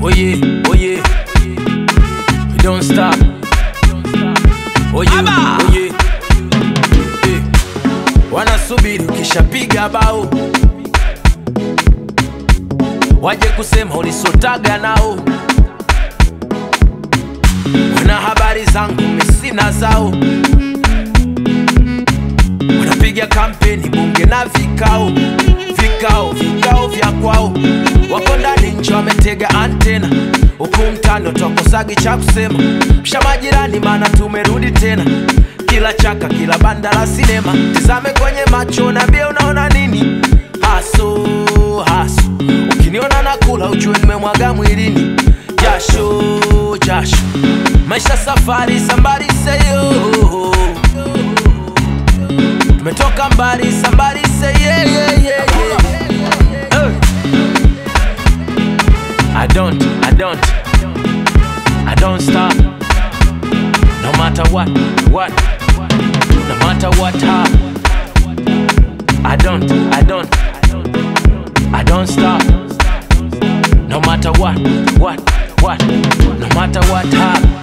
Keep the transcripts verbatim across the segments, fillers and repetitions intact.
Oh yeah, oh yeah, we don't stop. Oh yeah, oh yeah, hey. Wana subiri kisha piga bao, waje kusema ulisotaga nao. Wana habari zangu misina zao, wana pigia kampeni bunge na vikao, vikao, vikao vya kwao. Wakonda ninja wametega antena, huku mtani utokosagi cha kusema. Kisha majirani mana tumerudi tena, kila chaka kila banda la sinema. Tizame kwenye macho niambie unaona nini. Hasso, hasso, ukiniona nakula ujue nimemwaga mwilini. Jasho, jasho, maisha safari, somebody say yo. Tumetoka mbali, somebody say yeah, yeah, yeah, yeah. uh. I don't, I don't, I don't stop. No matter what, what, no matter what happened. I don't, I don't, I don't stop. No matter what, what, what, no matter what happened.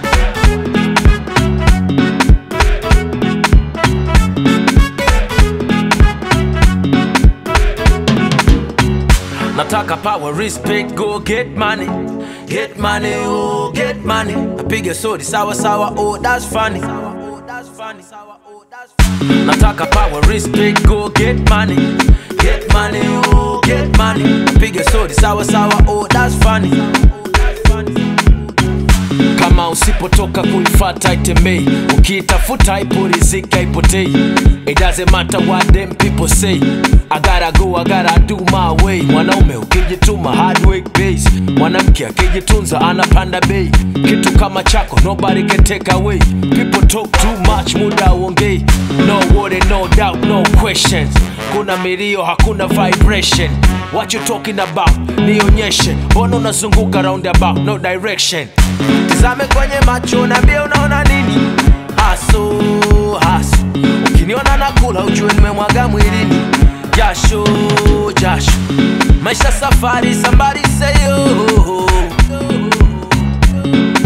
Nataka power, respect, go get money. Get money, oh, get money. Napiga sodi, sawa sawa, oh, that's funny. Nataka power, respect, go get money. Get money, oh, get money. Napiga sodi, sawa sawa, oh, that's funny. Kama usipotoka kuifata itemei, ukitafuta ipo riziki haipotei. It doesn't matter what them people say, I gotta go, I gotta do my way. Mwanaume ukijituma hard work base, mwanamke akijitunza anapanda bei. Kitu kama chako nobody can take away. People talk too much, muda uongei. No worry, no doubt, no questions. Kuna milio, hakuna vibration. What you talking about? Nionyeshe, mbona unazunguka roundabout, no direction. Tizame kwenye macho niambie unaona nini. Hasso, hasso, ukiniona nakula ujue nimemwaga mwilini. Jasho, jasho, maisha safari, somebody say yo.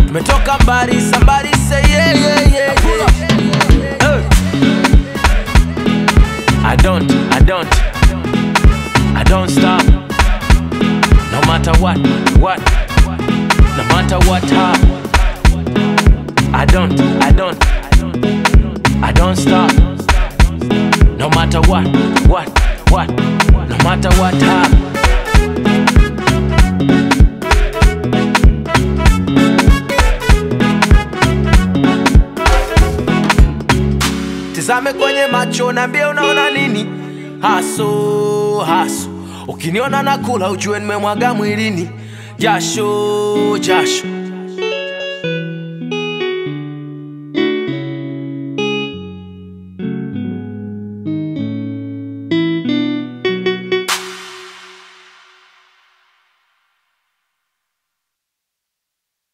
Tumetoka mbali, somebody say yeah, yeah, yeah, yeah. uh. I don't, I don't, I don't stop. No matter what, what, no matter what happened. I don't, I don't, I don't stop. No matter what, what, what, no matter what happened. Tizame kwenye macho niambie unaona nini. Hasso, hasso, ukiniona nakula ujue nimemwaga mwilini. Jasho, jasho,